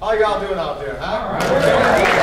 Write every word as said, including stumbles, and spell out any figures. How y'all doing out there, huh? All right.